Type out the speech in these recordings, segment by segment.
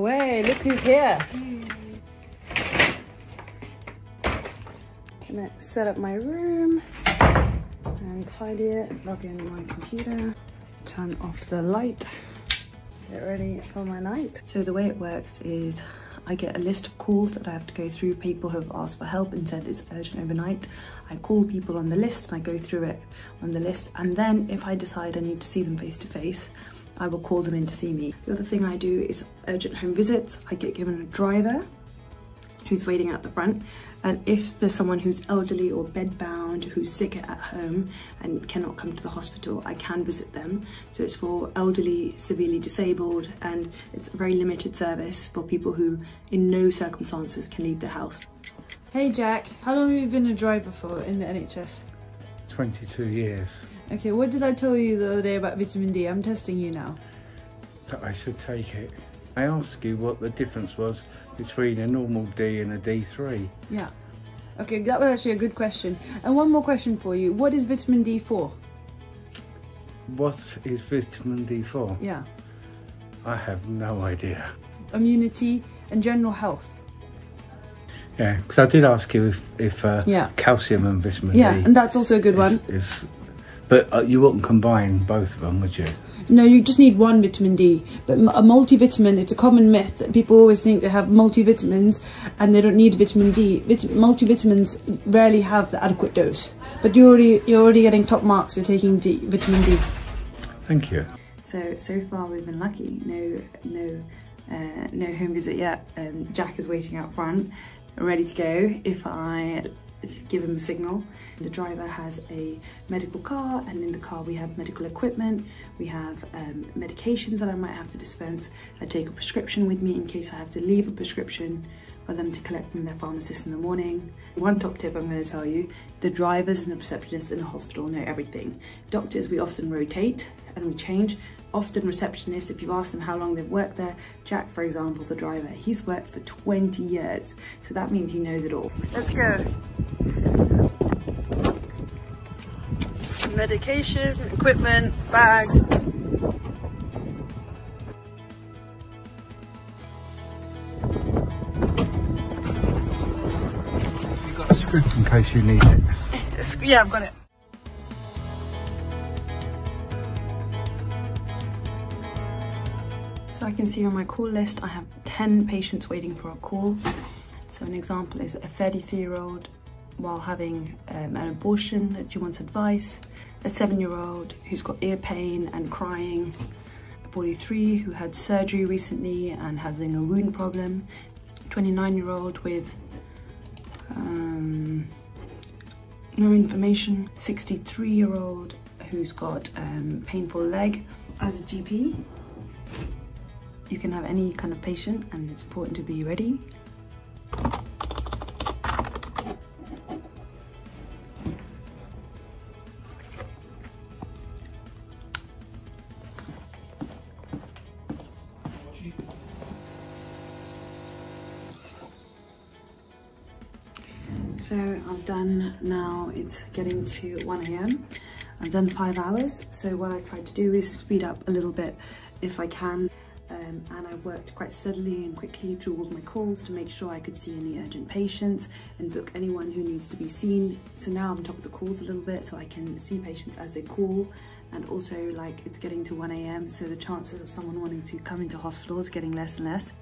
Way, look who's here. I'm gonna set up my room and tidy it, log in my computer, turn off the light, get ready for my night. So the way it works is I get a list of calls that I have to go through. People who have asked for help and said it's urgent overnight. I call people on the list and I go through it on the list, and then if I decide I need to see them face to face, I will call them in to see me. The other thing I do is urgent home visits. I get given a driver who's waiting out the front, and if there's someone who's elderly or bedbound, who's sick at home and cannot come to the hospital, I can visit them. So it's for elderly, severely disabled, and it's a very limited service for people who in no circumstances can leave the house. Hey Jack, how long have you been a driver for in the NHS? 22 years. Okay, what did I tell you the other day about vitamin D? I'm testing you now. That I should take it. I asked you what the difference was between a normal D and a D3. Yeah. Okay, that was actually a good question. And one more question for you. What is vitamin D for? What is vitamin D for? Yeah. I have no idea. Immunity and general health. Yeah, because I did ask you if calcium and vitamin D. Yeah, and that's also a good one. But you wouldn't combine both of them, would you? No, you just need one vitamin D. But a multivitamin, it's a common myth that people always think they have multivitamins and they don't need vitamin D. Multivitamins rarely have the adequate dose. But you're already getting top marks for taking vitamin D. Thank you. So far we've been lucky. No home visit yet. Jack is waiting out front, ready to go if I give him a signal. The driver has a medical car, and in the car we have medical equipment, we have medications that I might have to dispense. I take a prescription with me in case I have to leave a prescription for them to collect from their pharmacist in the morning. One top tip I'm going to tell you, the drivers and the receptionists in the hospital know everything. Doctors, we often rotate and we change. Often receptionists, if you ask them how long they've worked there, Jack, for example, the driver, he's worked for 20 years. So that means he knows it all. Let's go. Medication, equipment, bag. You've got a script in case you need it. Yeah, I've got it. So I can see on my call list, I have 10 patients waiting for a call. So an example is a 33-year-old while having an abortion that she wants advice, a 7-year-old who's got ear pain and crying, a 43 who had surgery recently and having a wound problem, a 29-year-old with no information, 63-year-old who's got painful leg. As a GP, you can have any kind of patient, and it's important to be ready. So I've done now, it's getting to 1 AM. I've done 5 hours. So what I tried to do is speed up a little bit if I can. And I worked quite steadily and quickly through all of my calls to make sure I could see any urgent patients and book anyone who needs to be seen. So now I'm on top of the calls a little bit, so I can see patients as they call, and also like it's getting to 1 AM, so the chances of someone wanting to come into hospital is getting less and less.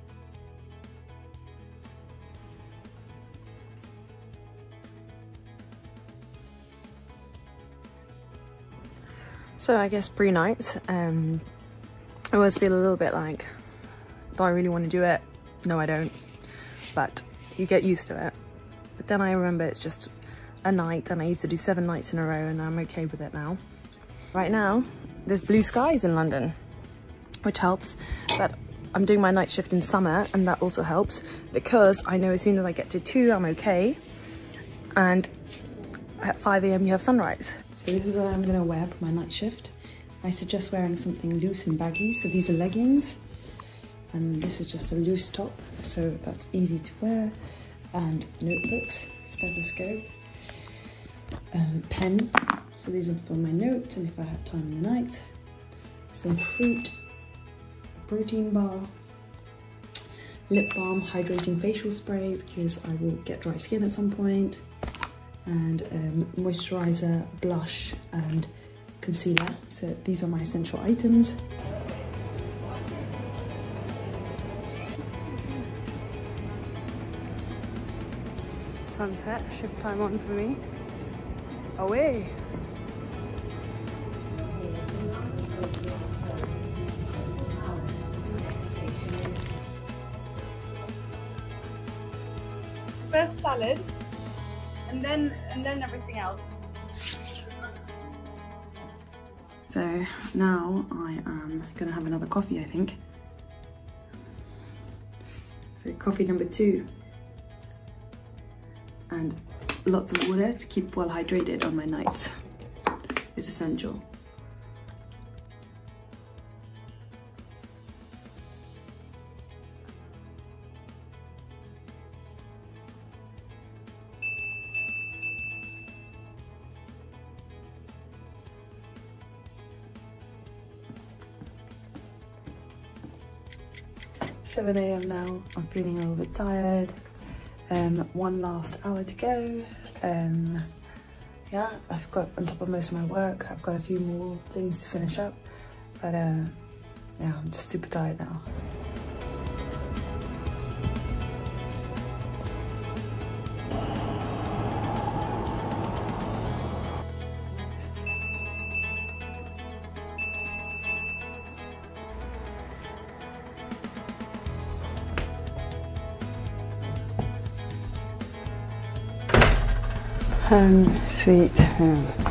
So I guess pre-nights, I always feel a little bit like, do I really want to do it? No, I don't. But you get used to it. But then I remember it's just a night, and I used to do 7 nights in a row, and I'm okay with it now. Right now, there's blue skies in London, which helps. But I'm doing my night shift in summer, and that also helps, because I know as soon as I get to 2, I'm okay. And at 5 AM, you have sunrise. So this is what I'm going to wear for my night shift. I suggest wearing something loose and baggy, so these are leggings, and this is just a loose top, so that's easy to wear, and notebooks, stethoscope, pen, so these are for my notes and if I have time in the night, some fruit, protein bar, lip balm hydrating facial spray because I will get dry skin at some point, and moisturizer, blush and concealer. So these are my essential items. Sunset, shift time on for me. Away! First salad, and then everything else. So now I am gonna have another coffee, I think. So coffee number 2. And lots of water to keep well hydrated on my nights is essential. It's 7 AM now, I'm feeling a little bit tired. One last hour to go. Yeah, I've got on top of most of my work. I've got a few more things to finish up, but yeah, I'm just super tired now. Sweet home.